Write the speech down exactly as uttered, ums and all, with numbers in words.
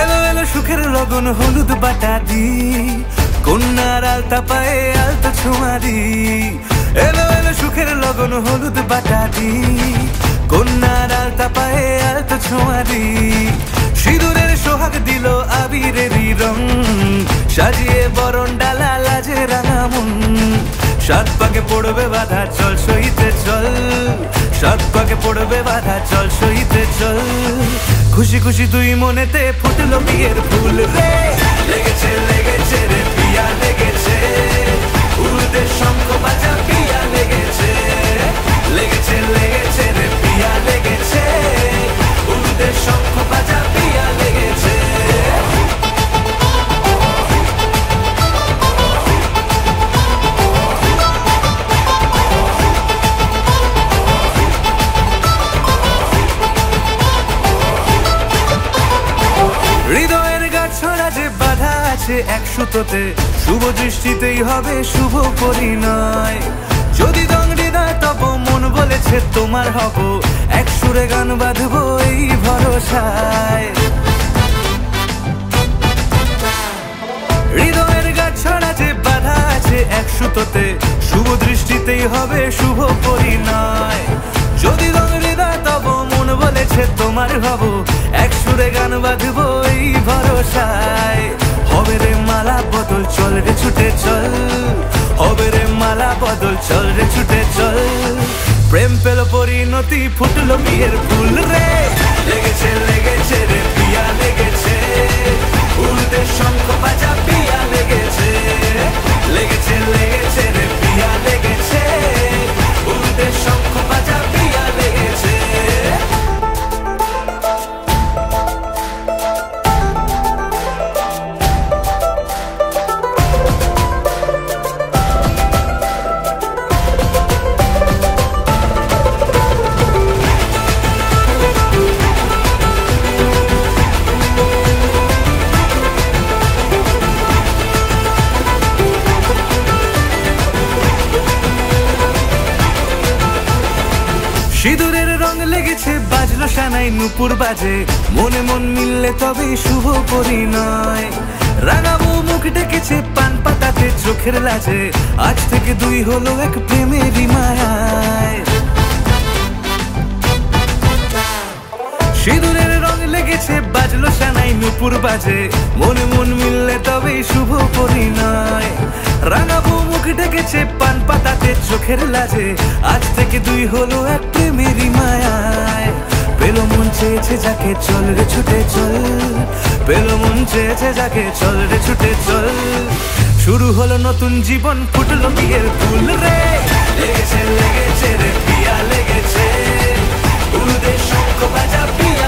এলো এলো সুখের লগন হলুদ বাটা দি কন্যার আলতা পায়ে আলতা ছোঁয়া দি এলো এলো সুখের লগন হলুদ বাটা দি কন্যার আলতা পায়ে আলতা ছোঁয়া দি সিঁদুরের সোহাগ দিল আবিরেরই রং সাজিয়ে বরণ ডালা লাজে রাঙা মন সাত পাকে পড়বে বাধা চল সইতে চল সাত পাকে পড়বে বাধা চল সইতে চল খুশি খুশি দুই মনেতে ফুটলো বিয়ের ফুল রে লেগেছে লেগেছে রে পিয়া লেগেছে উড়তে শঙ্খ বাজা পিয়া লেগেছে লেগেছে লেগেছে রে পিয়া লেগেছে উড়তে শঙ্খ বাজা পিয়া লেগেছে এক সুতোতে শুভ দৃষ্টিতেই হবে শুভ পরিণয় যদি দং হৃদয় তব মন বলেছে তোমার হব এক সুরে গান বাঁধবো এই ভরসায় হৃদয়ের গাছ ছড়া যে বাধা আছে এক সুতোতে শুভ দৃষ্টিতেই হবে শুভ পরিণয় যদি দং হৃদয় তব মন বলেছে তোমার হব এক সুরে গান বাঁধবো এই ভরসায় হবে রে মালা বদল চল রে ছুটে চল হবে রে মালা বদল চল রে ছুটে চল প্রেম পেল পরিণতি ফুটলো বিয়ের ফুল রে লেগেছে লেগেছে রে পিয়া লেগেছে উড়তে শঙ্খ বাজা পিয়া লেগেছে লেগেছে লেগেছে রে পিয়া লেগেছে উড়তে শঙ্খ বাজা পিয়া লেগেছে সিঁদুরের রং লেগেছে বাজলো সানাই নুপুর বাজে মনে মন মিললে তবে শুভ পরিণয় রাঙাবো মুখ ডেকেছে পান পাতাতে চোখের লাজে আজ থেকে দুই হলো এক প্রেমেরই মায়ায় সিঁদুরের রং লেগেছে বাজলো সানাই নুপুর বাজে মনে মন মিললে তবে শুভ পরিণয় রাঙাবো মুখ ডেকেছে পান পাতাতে চোখের লাজে আজ থেকে দুই হলো এক প্রেমেরই মায়ায় পেলো মন চেয়েছে যাকে চল রে ছুটে চল পেলো মন চেয়েছে যাকে চল রে ছুটে চল শুরু হলো নতুন জীবন ফুটলো বিয়ের ফুল রে লেগেছে লেগেছে রে পিয়া লেগেছে উড়তে শঙ্খ বাজা পিয়া